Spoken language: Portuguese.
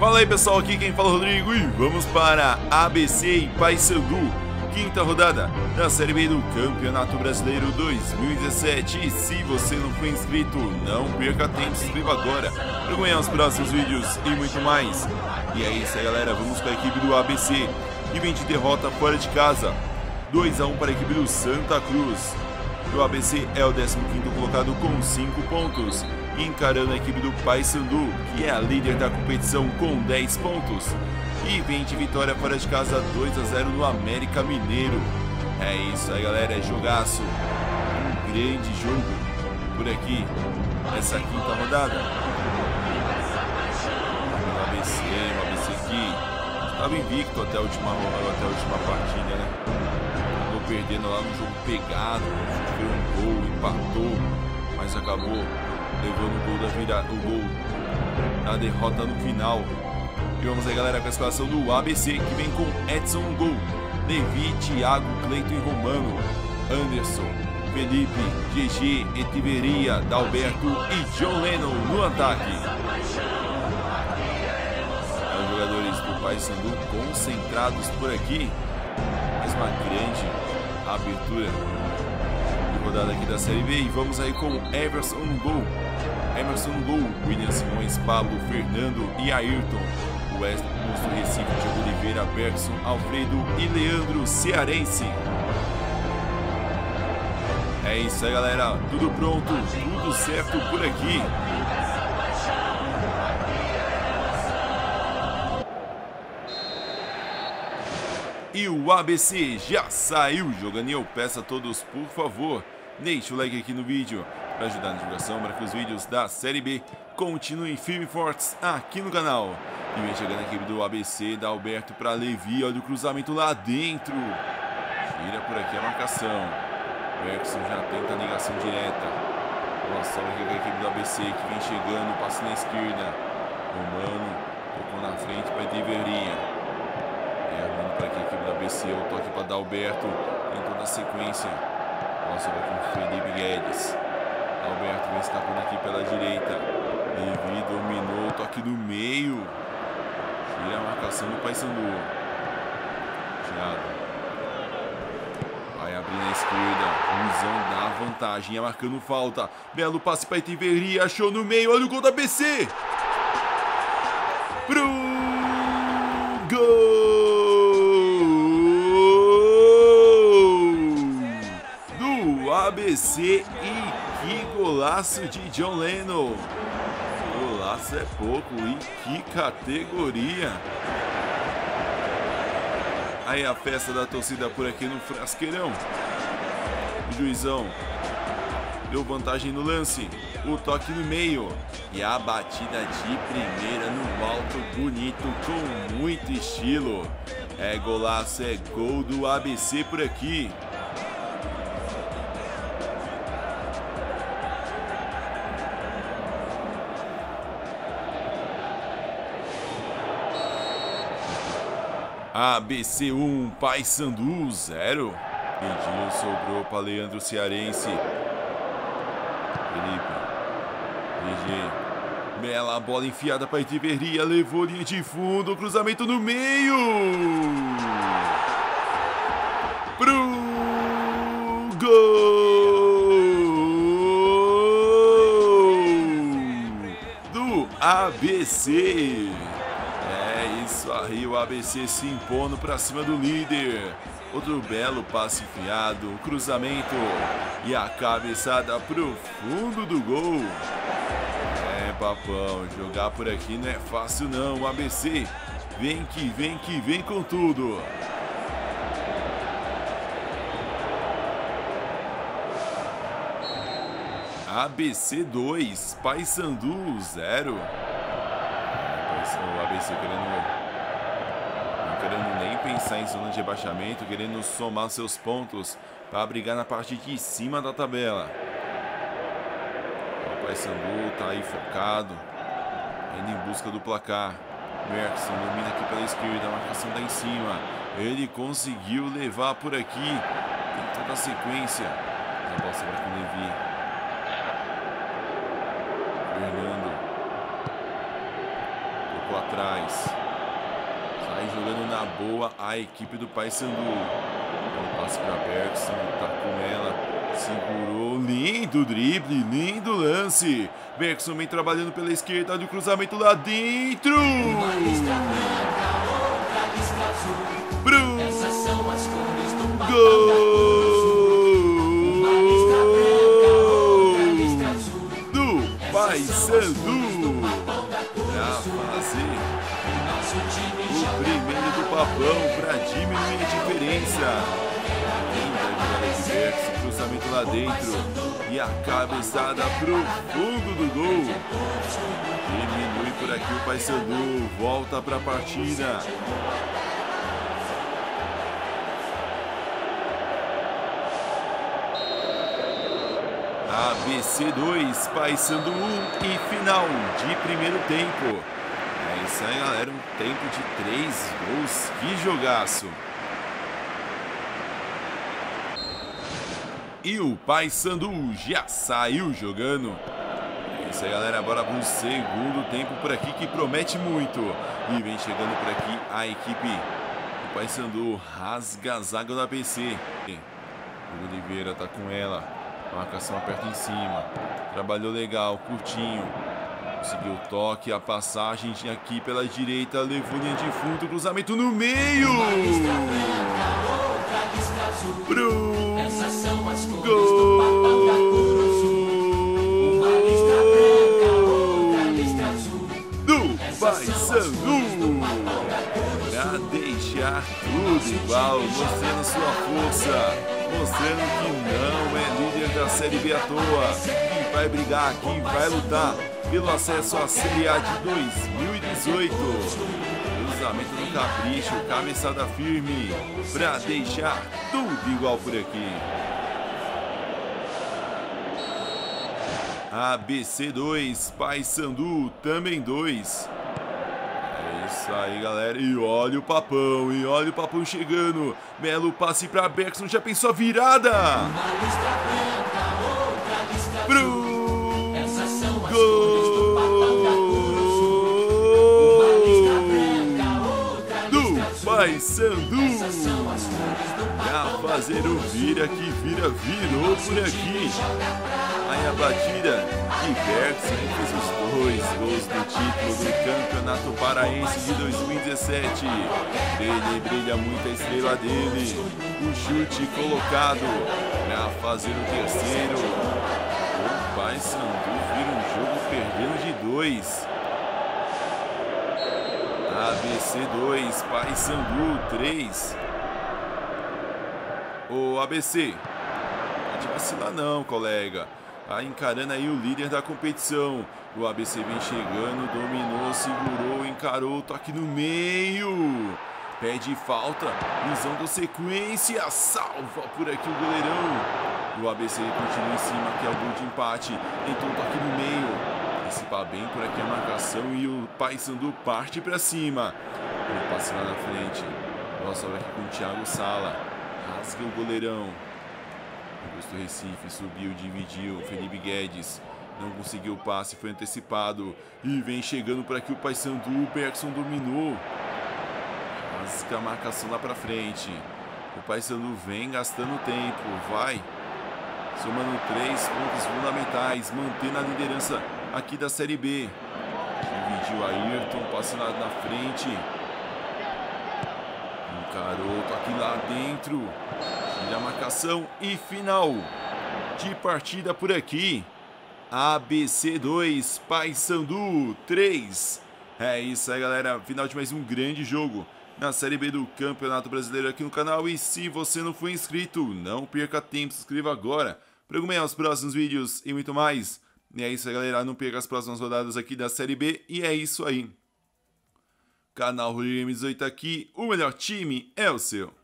Fala aí pessoal, aqui quem fala é o Rodrigo e vamos para ABC e Paysandu, quinta rodada da Série B do Campeonato Brasileiro 2017. E se você não for inscrito, não perca tempo, se inscreva agora para ganhar os próximos vídeos e muito mais. E é isso aí galera, vamos com a equipe do ABC, que vem de derrota fora de casa, 2 a 1 para a equipe do Santa Cruz. O ABC é o 15º colocado com 5 pontos, encarando a equipe do Paysandu, que é a líder da competição com 10 pontos, e vem de vitória fora de casa 2 a 0 no América Mineiro. É isso aí galera, é jogaço, um grande jogo por aqui, essa quinta rodada. O ABC que estava invicto até a última partida, né? Andou perdendo lá no jogo pegado, foi um gol, empatou, mas acabou levando o gol da virada, o gol da derrota no final. E vamos aí galera com a escalação do ABC, que vem com Edson no gol, Levi, Thiago, Cleiton e Romano, Anderson, Felipe, GG, Echeverría, Dalberto e John Lennon no ataque. Os jogadores do Paysandu concentrados por aqui, mais uma grande abertura rodada aqui da Série B. E vamos aí com Emerson no gol, Williams, Simões, Pablo, Fernando e Ayrton, o Edson do Recife, John Oliveira, Bergson, Alfredo e Leandro, cearense. É isso aí galera, tudo pronto, tudo certo por aqui. E o ABC já saiu jogando, e eu peço a todos, por favor, deixe o like aqui no vídeo para ajudar na divulgação, para que os vídeos da Série B continuem firmes e fortes aqui no canal. E vem chegando a equipe do ABC, Dalberto para Levi, olha o cruzamento lá dentro, tira por aqui a marcação, o Emerson já tenta a negação direta. Boa sobra aqui com a equipe do ABC, que vem chegando, passa na esquerda, Romano tocou na frente para Echeverría. Para aqui a equipe da ABC, o toque para Dalberto, tentou na sequência, nossa, vai com Felipe Guedes, Dalberto vem escapando aqui pela direita, Levi dominou, o toque do meio, tira a marcação do Paysandu, Thiago vai abrir na esquerda, Luizão dá vantagem, é marcando falta, belo passe para Echeverría, achou no meio, olha o gol da ABC! ABC, e que golaço de John Lennon! Golaço é pouco, e que categoria! Aí a festa da torcida por aqui no Frasqueirão. O juizão deu vantagem no lance, o toque no meio e a batida de primeira no alto, bonito, com muito estilo. É golaço, é gol do ABC por aqui. ABC 1, Paysandu 0. Pedinho sobrou para Leandro, cearense. Felipe, GG, bela bola enfiada para Echeverría, levou linha de fundo, cruzamento no meio, pro gol do ABC. Isso aí, o ABC se impondo para cima do líder. Outro belo passe enfiado, cruzamento e a cabeçada pro fundo do gol. É papão, jogar por aqui não é fácil não. O ABC vem com tudo. ABC 2, Paysandu 0. O ABC não querendo nem pensar em zona de rebaixamento, querendo somar seus pontos para brigar na parte de cima da tabela. O Paysandu tá aí focado, indo em busca do placar. Bergson domina aqui pela esquerda, a marcação tá em cima, ele conseguiu levar por aqui, tem toda a sequência, a bola vai com o Nevi, Fernando ficou atrás. Sai jogando na boa a equipe do Paysandu. Então, passe para Bergson, tá com ela. Segurou. Lindo drible, lindo lance. Bergson vem trabalhando pela esquerda. Olha o cruzamento lá dentro. Uma lista branca, outra lista azul. Essas são as cores do mapa da Cruz. Paysandu para fazer o primeiro do papão para diminuir a diferença. Ainda de cruzamento lá dentro e a cabeçada pro fundo do gol. Diminui por aqui o Paysandu, volta para a partida. ABC 2, Paysandu 1 e final de primeiro tempo. É isso aí, galera. Um tempo de 3 gols. Que jogaço! E o Paysandu já saiu jogando. É isso aí, galera. Bora para um segundo tempo por aqui que promete muito. E vem chegando por aqui a equipe do Paysandu. Rasga a zaga do ABC. O Oliveira tá com ela. Marcação aperta em cima. Trabalhou legal, curtinho. Conseguiu o toque, a passagem aqui pela direita. Levou linha de fundo, cruzamento no meio. Pro gol do Paysandu. Pra deixar tudo igual, mostrando sua força. Mostrando que não é líder da Série B à toa. Quem vai brigar, quem vai lutar pelo acesso à Série A de 2018. Cruzamento do capricho, cabeçada firme para deixar tudo igual por aqui. ABC 2, Paysandu também 2. Isso aí, galera, e olha o papão, chegando. Belo passe pra Bergson, já pensou a virada? Pro gol do Paysandu, pra fazer o vira que vira, virou por aqui. Aí a batida de Bergson fez os 2 gols do título do Campeonato Paraense de 2017. Dele brilha muito a estrela dele. O chute colocado para fazer o terceiro. O Paysandu vira um jogo perdendo de 2. ABC 2, Paysandu 3. Ô ABC, não pode vacilar não, colega. Tá encarando aí o líder da competição. O ABC vem chegando, dominou, segurou, encarou, toque no meio. Pede falta, visão da sequência, salva por aqui o goleirão. O ABC continua em cima, que é o gol de empate. Então toque no meio. Antecipa bem por aqui a marcação e o Paysandu parte para cima. Ele passa lá na frente. Nossa, olha aqui com o Thiago Sala. Rasga o goleirão. Augusto Recife subiu, dividiu, Felipe Guedes não conseguiu o passe, foi antecipado e vem chegando para aqui o Paysandu. O Bergson dominou, rasga a marcação lá para frente. O Paysandu vem gastando tempo, vai somando 3 pontos fundamentais, mantendo a liderança aqui da Série B. Dividiu Ayrton, passe lá na frente, encarou, toque lá dentro. E a marcação e final de partida por aqui. ABC 2, Paysandu 3. É isso aí, galera. Final de mais um grande jogo na Série B do Campeonato Brasileiro aqui no canal. E se você não foi inscrito, não perca tempo. Se inscreva agora para acompanhar os próximos vídeos e muito mais. E é isso aí, galera. Não perca as próximas rodadas aqui da Série B. E é isso aí. Canal Rodrigo M18 aqui. O melhor time é o seu.